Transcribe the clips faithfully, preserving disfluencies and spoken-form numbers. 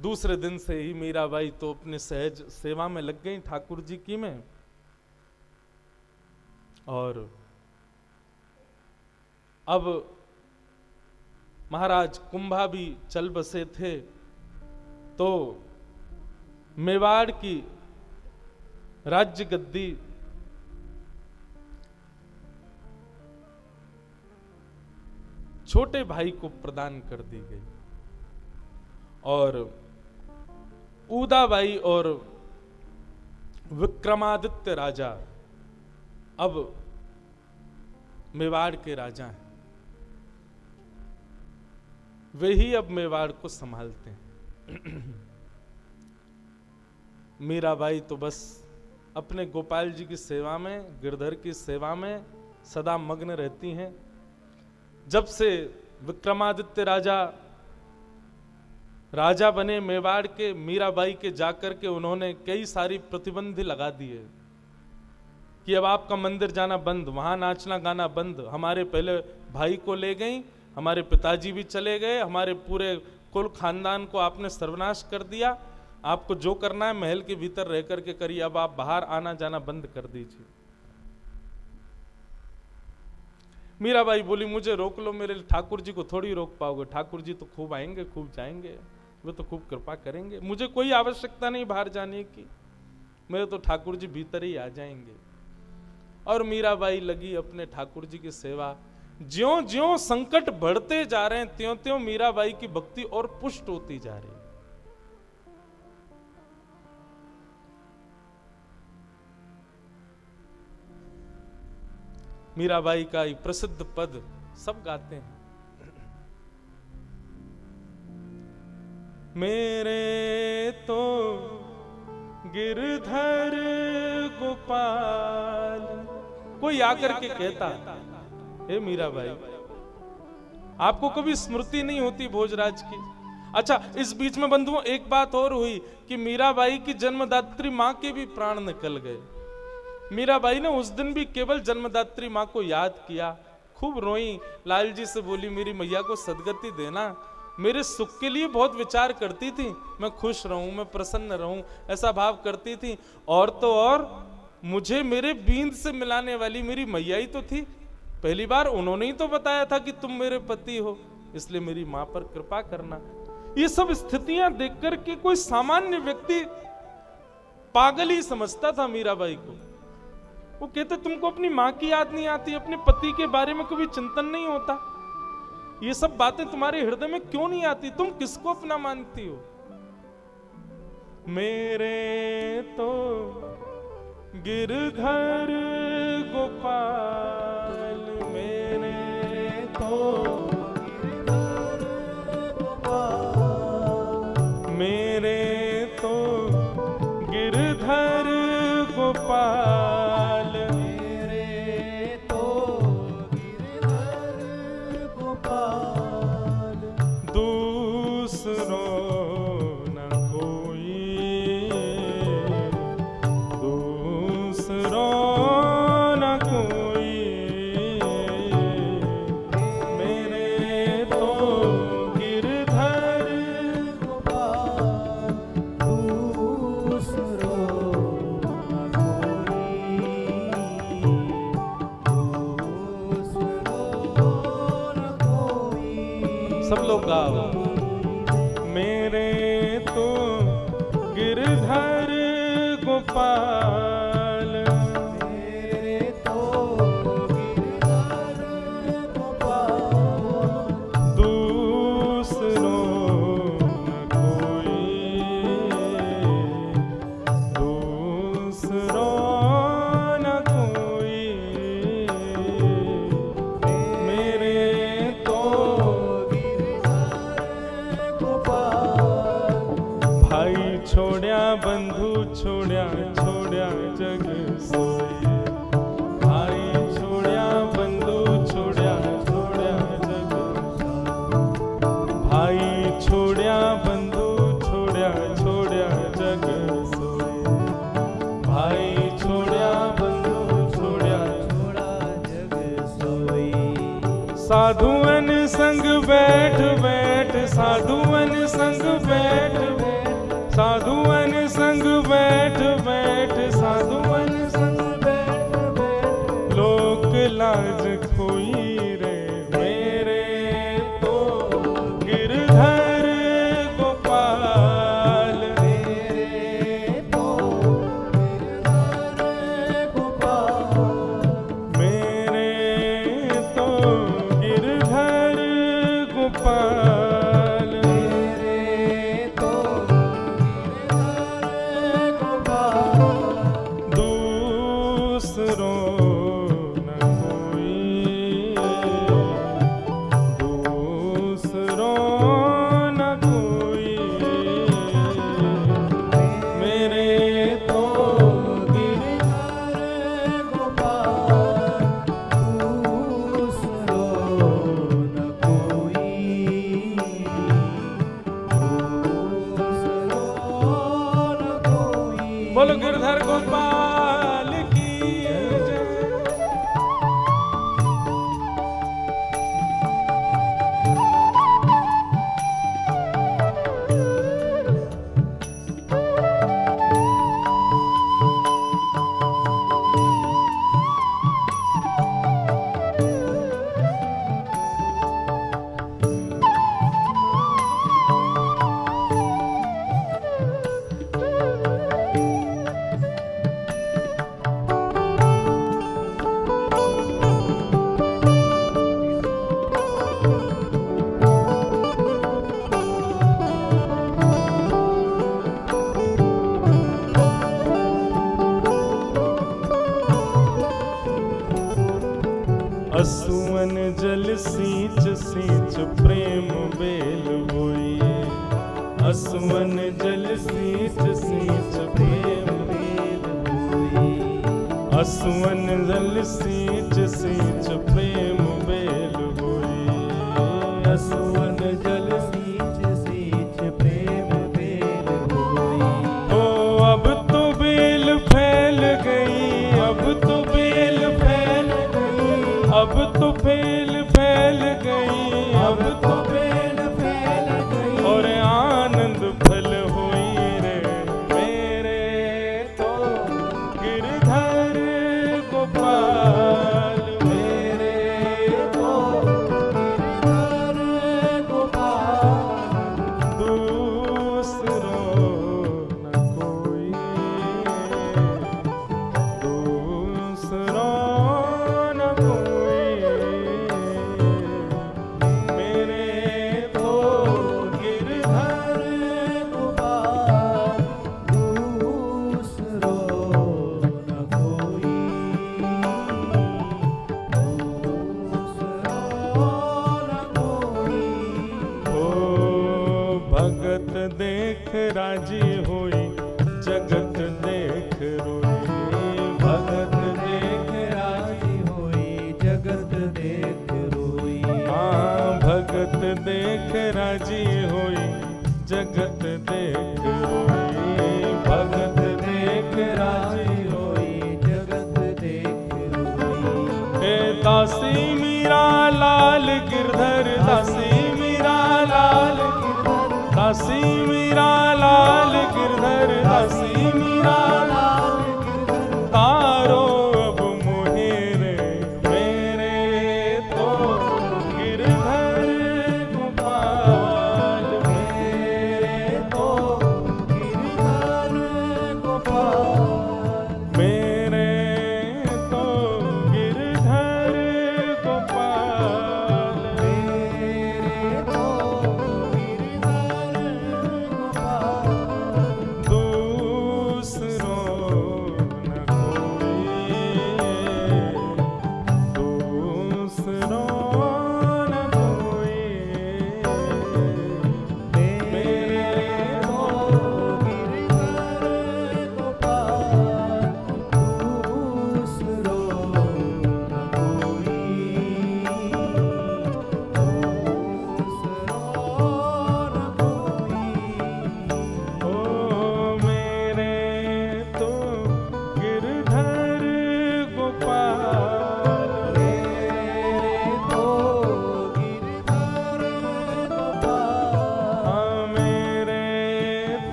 दूसरे दिन से ही मीराबाई तो अपने सहज सेवा में लग गई ठाकुर जी की में, और अब महाराज कुंभा भी चल बसे थे। तो मेवाड़ की राज्य गद्दी छोटे भाई को प्रदान कर दी गई, और उदाबाई और विक्रमादित्य राजा अब मेवाड़ के राजा हैं, वे ही अब मेवाड़ को संभालते हैं। मीराबाई तो बस अपने गोपाल जी की सेवा में, गिरधर की सेवा में सदा मग्न रहती हैं। जब से विक्रमादित्य राजा राजा बने मेवाड़ के, मीराबाई के जाकर के उन्होंने कई सारी प्रतिबंध लगा दिए कि अब आपका मंदिर जाना बंद, वहाँ नाचना गाना बंद। हमारे पहले भाई को ले गई, हमारे पिताजी भी चले गए, हमारे पूरे कुल खानदान को आपने सर्वनाश कर दिया। आपको जो करना है महल के भीतर रह कर के करिए, अब आप बाहर आना जाना बंद कर दीजिए। मीराबाई बोली मुझे रोक लो, मेरे ठाकुर जी को थोड़ी रोक पाओगे, ठाकुर जी तो खूब आएंगे खूब जाएंगे, वे तो खूब कृपा करेंगे, मुझे कोई आवश्यकता नहीं बाहर जाने की, मेरे तो ठाकुर जी भीतर ही आ जाएंगे। और मीराबाई लगी अपने ठाकुर जी की सेवा। ज्यों ज्यों संकट बढ़ते जा रहे हैं, त्यों त्यों मीराबाई की भक्ति और पुष्ट होती जा रही है। मीराबाई का ये प्रसिद्ध पद सब गाते हैं। मेरे तो गिरधर गोपाल, कोई आकर के कहता हे मीराबाई, आपको कभी स्मृति नहीं होती भोजराज की। अच्छा, इस बीच में बंधुओं एक बात और हुई कि मीराबाई की जन्मदात्री मां के भी प्राण निकल गए। मीराबाई ने उस दिन भी केवल जन्मदात्री माँ को याद किया, खूब रोई, लाल जी से बोली मेरी मैया को सदगति देना, मेरे सुख के लिए बहुत विचार करती थी, मैं खुश रहूं, मैं प्रसन्न रहूं, ऐसा भाव करती थी। और तो और मुझे मेरे बींद से मिलाने वाली मेरी मैया ही तो थी, पहली बार उन्होंने ही तो बताया था कि तुम मेरे पति हो, इसलिए मेरी माँ पर कृपा करना। ये सब स्थितियां देख करके कोई सामान्य व्यक्ति पागल ही समझता था मीराबाई को। वो कहते तुमको अपनी माँ की याद नहीं आती, अपने पति के बारे में कभी चिंतन नहीं होता, ये सब बातें तुम्हारे हृदय में क्यों नहीं आती, तुम किसको अपना मानती हो। मेरे तो गिरधर गोपाल, मेरे तो गिरधर गोपाल, मेरे तो गिरधर गोपाल, सब लोग गाओ। मेरे तो गिरधर गोपाल, मेरे तो गिरधर गोपाल, दूसरों न कोई, दूसरों न कोई, मेरे तो छोड़या बंधु छोड़या छोड़या जग सोई, भाई छोड़या बंधु छोड़या छोड़या जग, भाई छोड़या बंधु छोड़या छोड़या जग सोई, भाई छोड़या बंधु छोड़या छोड़ा जग सोई। साधुअन संग बैठ बैठ साधुअन संग बैठ बैठ साधुअन संग बैठ बैठ साधुअन संग बैठ बैठ लोक लाज खोई रे मेरे तो गिरधर गोपाल मेरे तो गिरधर गोपाल मेरे तो गिरधर गोपाल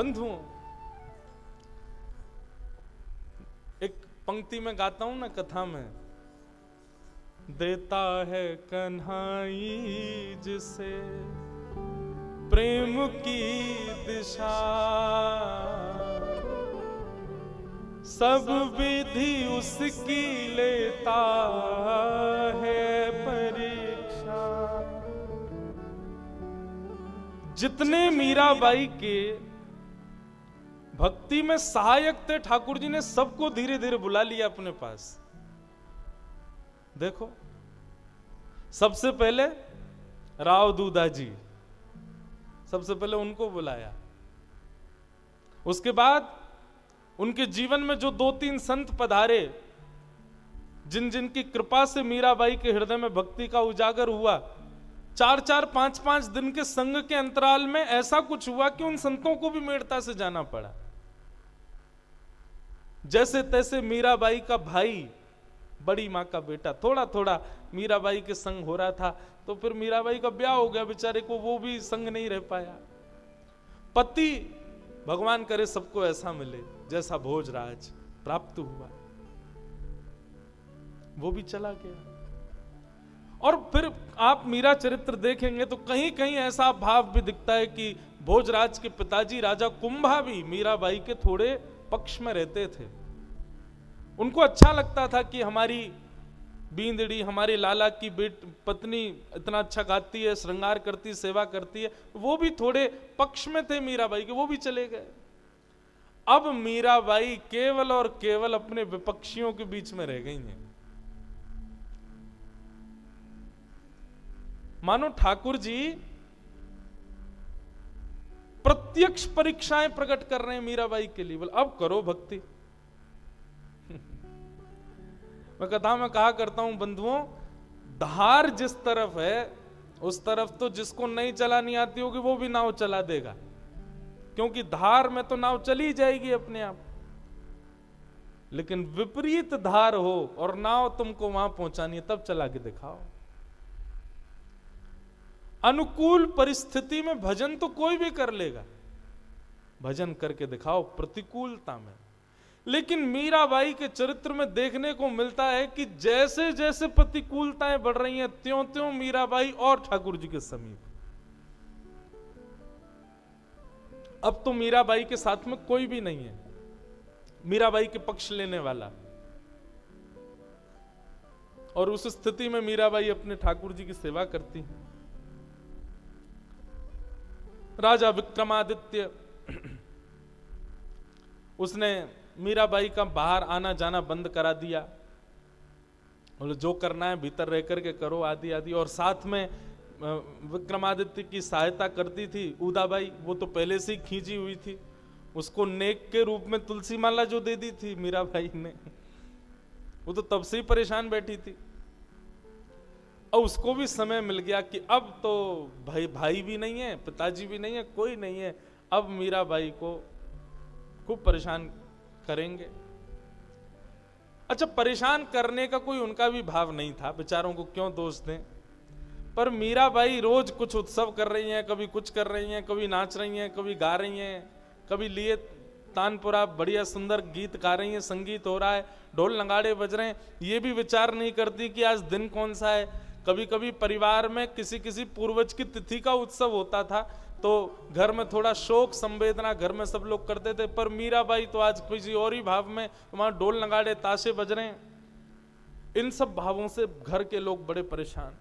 बंधुओं, एक पंक्ति में गाता हूं ना कथा में, देता है कन्हाई जिसे प्रेम की दिशा, सब विधि उसकी लेता है परीक्षा। जितने मीराबाई के भक्ति में सहायक थे, ठाकुर जी ने सबको धीरे धीरे बुला लिया अपने पास। देखो, सबसे पहले राव दूदा जी, सबसे पहले उनको बुलाया। उसके बाद उनके जीवन में जो दो तीन संत पधारे, जिन जिन की कृपा से मीराबाई के हृदय में भक्ति का उजागर हुआ, चार चार पांच पांच दिन के संग के अंतराल में ऐसा कुछ हुआ कि उन संतों को भी मेड़ता से जाना पड़ा। जैसे तैसे मीराबाई का भाई, बड़ी माँ का बेटा, थोड़ा थोड़ा मीराबाई के संग हो रहा था। तो फिर मीराबाई का ब्याह हो गया, बेचारे को वो भी संग नहीं रह पाया। पति, भगवान करे सबको ऐसा मिले जैसा भोजराज प्राप्त हुआ, वो भी चला गया। और फिर आप मीरा चरित्र देखेंगे तो कहीं कहीं ऐसा भाव भी दिखता है कि भोजराज के पिताजी राजा कुंभा भी मीराबाई के थोड़े पक्ष में रहते थे। उनको अच्छा लगता था कि हमारी बींदड़ी, हमारे लाला की बेट पत्नी इतना अच्छा गाती है, श्रृंगार करती, सेवा करती है। वो भी थोड़े पक्ष में थे मीराबाई के, वो भी चले गए। अब मीराबाई केवल और केवल अपने विपक्षियों के बीच में रह गई हैं। मानो ठाकुर जी प्रत्यक्ष परीक्षाएं प्रकट कर रहे हैं मीराबाई के लिए। बोले, अब करो भक्ति। मैं कथा में कहा करता हूं, बंधुओं, धार जिस तरफ है उस तरफ तो जिसको नहीं चलानी आती होगी वो भी नाव चला देगा, क्योंकि धार में तो नाव चली जाएगी अपने आप। लेकिन विपरीत धार हो और नाव तुमको वहां पहुंचानी है, तब चला के दिखाओ। अनुकूल परिस्थिति में भजन तो कोई भी कर लेगा, भजन करके दिखाओ प्रतिकूलता में। लेकिन मीराबाई के चरित्र में देखने को मिलता है कि जैसे जैसे प्रतिकूलताएं बढ़ रही हैं, त्यों त्यों मीराबाई और ठाकुर जी के समीप। अब तो मीराबाई के साथ में कोई भी नहीं है मीराबाई के पक्ष लेने वाला, और उस स्थिति में मीराबाई अपने ठाकुर जी की सेवा करती है। राजा विक्रमादित्य, उसने मीराबाई का बाहर आना जाना बंद करा दिया। बोले, जो करना है भीतर रह करके करो, आदि आदि। और साथ में विक्रमादित्य की सहायता करती थी उदाबाई, वो तो पहले से ही खींची हुई थी। उसको नेक के रूप में तुलसी माला जो दे दी थी मीराबाई ने, वो तो तब से ही परेशान बैठी थी। और उसको भी समय मिल गया कि अब तो भाई भाई भी नहीं है, पिताजी भी नहीं है, कोई नहीं है, अब मीराबाई को खूब परेशान करेंगे। अच्छा, परेशान करने का कोई उनका भी भाव नहीं था, बेचारों को क्यों दोष दें। पर मीराबाई रोज कुछ उत्सव कर रही हैं, कभी कुछ कर रही हैं, कभी नाच रही हैं, कभी गा रही हैं, कभी लिए तानपुरा बढ़िया सुंदर गीत गा रही हैं, संगीत हो रहा है, ढोल नगाड़े बज रहे हैं। ये भी विचार नहीं करती कि आज दिन कौन सा है। कभी कभी परिवार में किसी किसी पूर्वज की तिथि का उत्सव होता था तो घर में थोड़ा शोक संवेदना घर में सब लोग करते थे, पर मीराबाई तो आज किसी और ही भाव में, वहां ढोल नगाड़े ताशे बज रहे हैं। इन सब भावों से घर के लोग बड़े परेशान।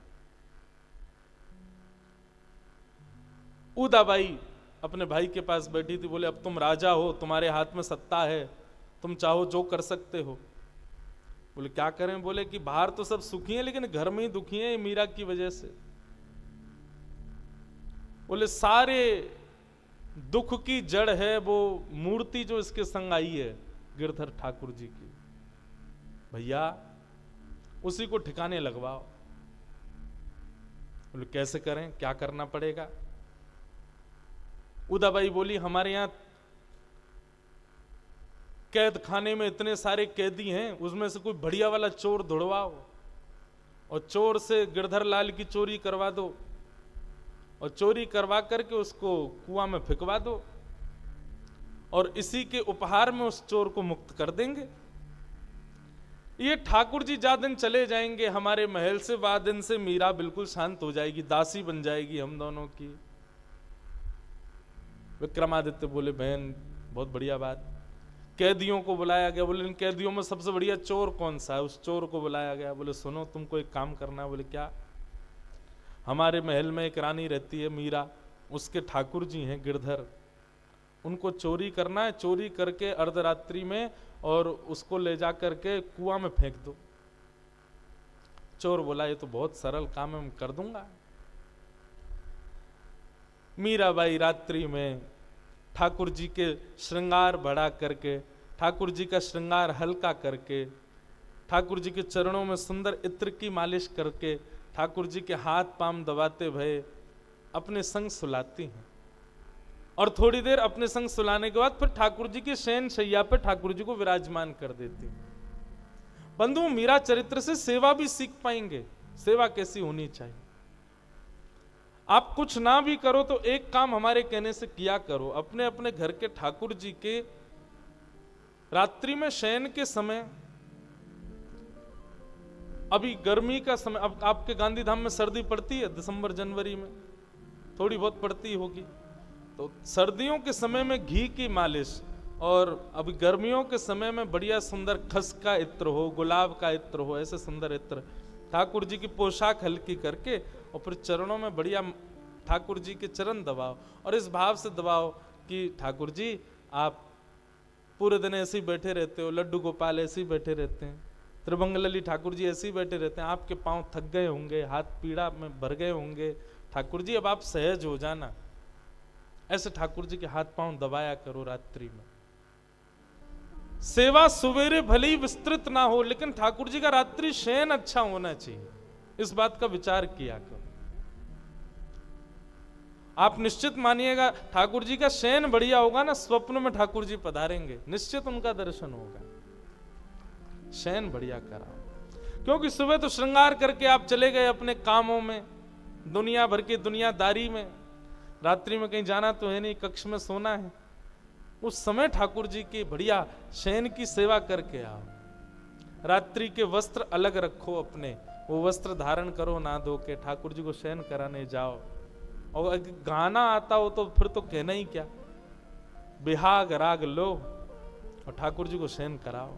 उदाबाई अपने भाई के पास बैठी थी। बोले, अब तुम राजा हो, तुम्हारे हाथ में सत्ता है, तुम चाहो जो कर सकते हो। बोले, क्या करें। बोले कि बाहर तो सब सुखी है लेकिन घर में ही दुखी है मीरा की वजह से। बोले, सारे दुख की जड़ है वो मूर्ति जो इसके संग आई है गिरधर ठाकुर जी की, भैया उसी को ठिकाने लगवाओ। बोले, कैसे करें, क्या करना पड़ेगा। उदाबाई बोली, हमारे यहाँ कैद खाने में इतने सारे कैदी हैं, उसमें से कोई बढ़िया वाला चोर धुड़वाओ और चोर से गिरधर लाल की चोरी करवा दो और चोरी करवा करके उसको कुआं में फिकवा दो। और इसी के उपहार में उस चोर को मुक्त कर देंगे। ये ठाकुर जी जा दिन चले जाएंगे हमारे महल से, वह दिन से मीरा बिल्कुल शांत हो जाएगी, दासी बन जाएगी हम दोनों की। विक्रमादित्य बोले, बहन बहुत बढ़िया बात। कैदियों को बुलाया गया, बोले इन कैदियों में सबसे बढ़िया चोर कौन सा है, उस चोर को बुलाया गया। बोले सुनो तुमको एक काम करना है। बोले क्या? हमारे महल में एक रानी रहती है मीरा, उसके ठाकुर जी हैं गिरधर, उनको चोरी करना है, चोरी करके अर्धरात्रि में और उसको ले जा करके कुआं में फेंक दो। चोर बोला ये तो बहुत सरल काम है, मैं कर दूंगा। मीराबाई रात्रि में ठाकुर जी के श्रृंगार बढ़ा करके, ठाकुर जी का श्रृंगार हल्का करके, ठाकुर जी के चरणों में सुंदर इत्र की मालिश करके, ठाकुर जी के हाथ पांव दबाते भये अपने संग सुलाती हैं। और थोड़ी देर अपने संग सुलाने के बाद फिर ठाकुर जी की शयन शैया पर ठाकुर जी को विराजमान कर देती हैं। बंधु, मीरा चरित्र से सेवा भी सीख पाएंगे, सेवा कैसी होनी चाहिए। आप कुछ ना भी करो तो एक काम हमारे कहने से किया करो, अपने अपने घर के ठाकुर जी के रात्रि में शयन के समय, अभी गर्मी का समय, अब आपके गांधी धाम में सर्दी पड़ती है दिसंबर जनवरी में, थोड़ी बहुत पड़ती होगी, तो सर्दियों के समय में घी की मालिश, और अभी गर्मियों के समय में बढ़िया सुंदर खस का इत्र हो, गुलाब का इत्र हो, ऐसे सुंदर इत्र, ठाकुर जी की पोशाक हल्की करके और फिर चरणों में बढ़िया ठाकुर जी के चरण दबाओ, और इस भाव से दबाओ कि ठाकुर जी आप पूरे दिन ऐसे ही बैठे रहते हो, लड्डू गोपाल ऐसे ही बैठे रहते हैं, त्रिभंगलली ठाकुर जी ऐसे ही बैठे रहते हैं, आपके पाँव थक गए होंगे, हाथ पीड़ा में भर गए होंगे, ठाकुर जी अब आप सहज हो जाना। ऐसे ठाकुर जी के हाथ पांव दबाया करो रात्रि में। सेवा सवेरे भले ही विस्तृत ना हो, लेकिन ठाकुर जी का रात्रि शयन अच्छा होना चाहिए, इस बात का विचार किया करो। आप निश्चित मानिएगा ठाकुर जी का शयन बढ़िया होगा ना, स्वप्न में ठाकुर जी पधारेंगे, निश्चित उनका दर्शन होगा। शयन बढ़िया कराओ, क्योंकि सुबह तो श्रृंगार करके आप चले गए अपने कामों में, दुनिया भर की दुनियादारी में, रात्रि में कहीं जाना तो है नहीं, कक्ष में सोना है। उस समय ठाकुर जी की बढ़िया शयन की सेवा करके आओ। रात्रि के वस्त्र अलग रखो अपने, वो वस्त्र धारण करो ना धो के, ठाकुर जी को शयन कराने जाओ। और अगर गाना आता हो तो फिर तो कहना ही क्या, बिहाग राग लो और ठाकुर जी को शयन कराओ।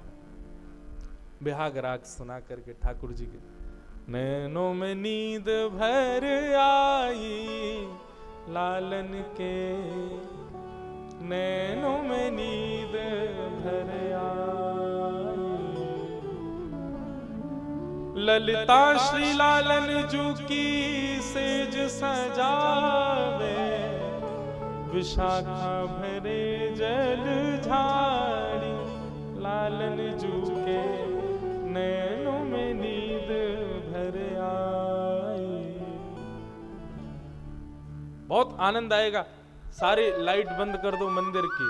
बिहाग राग सुना करके ठाकुर जी के नैनों में नींद भर आई लालन के, नैनों में नींद भर आई, ललिता श्री लालन जू की सेज सजावे, विशाखा भरे जल झाड़ी लालन जू के, नैनों में नींद भर आई। बहुत आनंद आएगा। सारे लाइट बंद कर दो मंदिर की,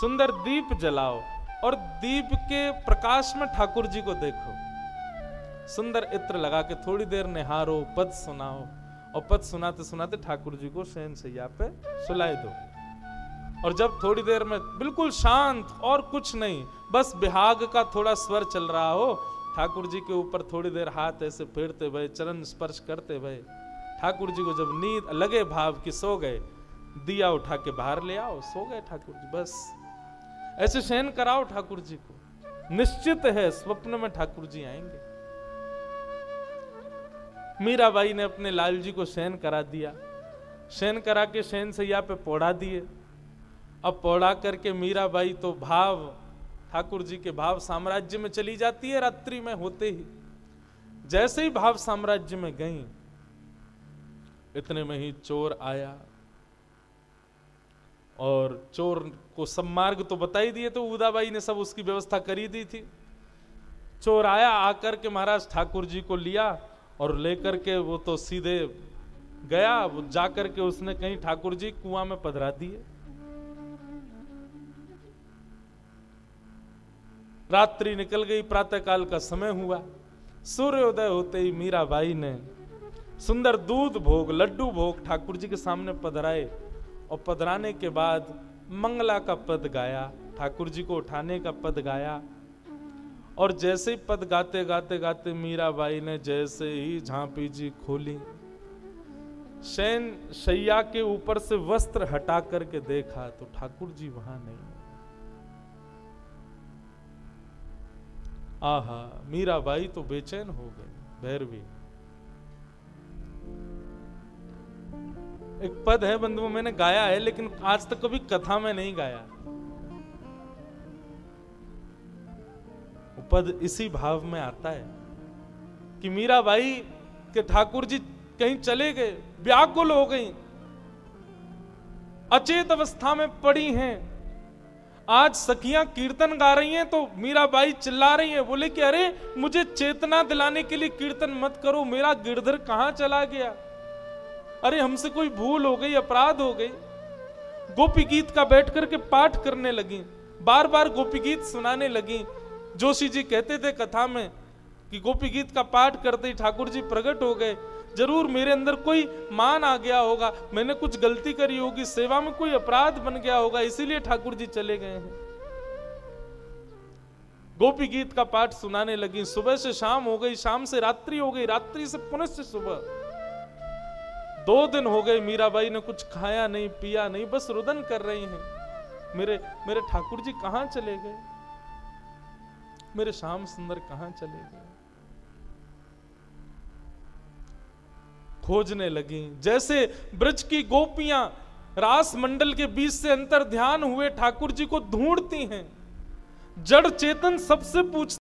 सुंदर दीप जलाओ और दीप के प्रकाश में ठाकुर जी को देखो। सुंदर इत्र लगा के थोड़ी देर निहारो, पद सुनाओ और पद सुनाते सुनाते ठाकुर जी को शयन शैया पे सुलाए दो। और जब थोड़ी देर में बिल्कुल शांत और कुछ नहीं, बस बिहाग का थोड़ा स्वर चल रहा हो, ठाकुर जी के ऊपर थोड़ी देर हाथ ऐसे फेरते भये, चरण स्पर्श करते भये, ठाकुर जी को जब नींद लगे भाव की सो गए, दिया उठा के बाहर ले आओ, सो गए ठाकुर जी। बस ऐसे शयन कराओ ठाकुर जी को, निश्चित है स्वप्न में ठाकुर जी आएंगे। मीराबाई ने अपने लाल जी को शयन करा दिया, शयन करा के शयन से यहाँ पे पौड़ा दिए। अब पौड़ा करके मीराबाई तो भाव ठाकुर जी के भाव साम्राज्य में चली जाती है। रात्रि में होते ही जैसे ही भाव साम्राज्य में गई, इतने में ही चोर आया और चोर को सब मार्ग तो बता ही दिए, तो उदाबाई ने सब उसकी व्यवस्था करी दी थी। चोर आया, आकर के महाराज ठाकुर जी को लिया और लेकर के वो तो सीधे गया, वो जाकर के उसने कहीं ठाकुर जी कुआं में पधरा दिए। रात्रि निकल गई, प्रातःकाल का समय हुआ। सूर्योदय होते ही मीराबाई ने सुंदर दूध भोग लड्डू भोग ठाकुर जी के सामने पधराए, और पधराने के बाद मंगला का पद गाया, ठाकुर जी को उठाने का पद गाया। और जैसे ही पद गाते गाते गाते मीराबाई ने जैसे ही झांपी जी खोली, शैन शैया के ऊपर से वस्त्र हटा करके देखा तो ठाकुर जी वहां नहीं। आहा, मीराबाई तो बेचैन हो गई। भैरवी एक पद है बंधुओं, मैंने गाया है लेकिन आज तक कभी कथा में नहीं गाया। पद इसी भाव में आता है कि मीराबाई के ठाकुर जी कहीं चले गए, व्याकुल हो गई, अचेत अवस्था में पड़ी हैं। आज सखियां कीर्तन गा रही हैं तो मीराबाई चिल्ला रही हैं, बोले कि अरे मुझे चेतना दिलाने के लिए कीर्तन मत करो, मेरा गिरधर कहां चला गया, अरे हमसे कोई भूल हो गई, अपराध हो गई। गोपी गीत का बैठ करके पाठ करने लगी, बार बार गोपी गीत सुनाने लगी। जोशी जी कहते थे कथा में कि गोपी गीत का पाठ करते ही ठाकुर जी प्रकट हो गए। जरूर मेरे अंदर कोई मान आ गया होगा, मैंने कुछ गलती करी होगी, सेवा में कोई अपराध बन गया होगा, इसीलिए ठाकुर जी चले गए हैं। गोपी गीत का पाठ सुनाने लगी, सुबह से शाम हो गई, शाम से रात्रि हो गई, रात्रि से पुनः सुबह। दो दिन हो गए मीराबाई ने कुछ खाया नहीं, पिया नहीं, बस रुदन कर रही हैं, मेरे मेरे ठाकुर जी कहाँ चले गए, मेरे श्याम सुंदर कहां चले गए। खोजने लगी, जैसे ब्रज की गोपियां रास मंडल के बीच से अंतर ध्यान हुए ठाकुर जी को ढूंढती हैं। जड़ चेतन सबसे पूछती